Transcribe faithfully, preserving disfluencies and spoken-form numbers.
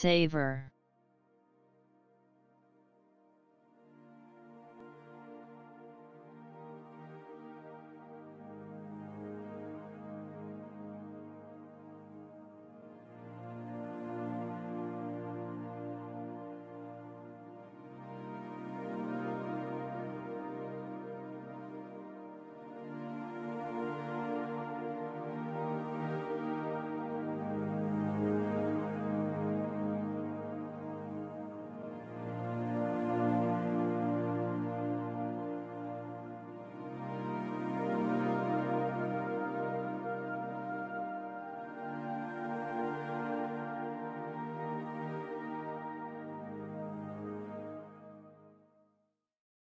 savor.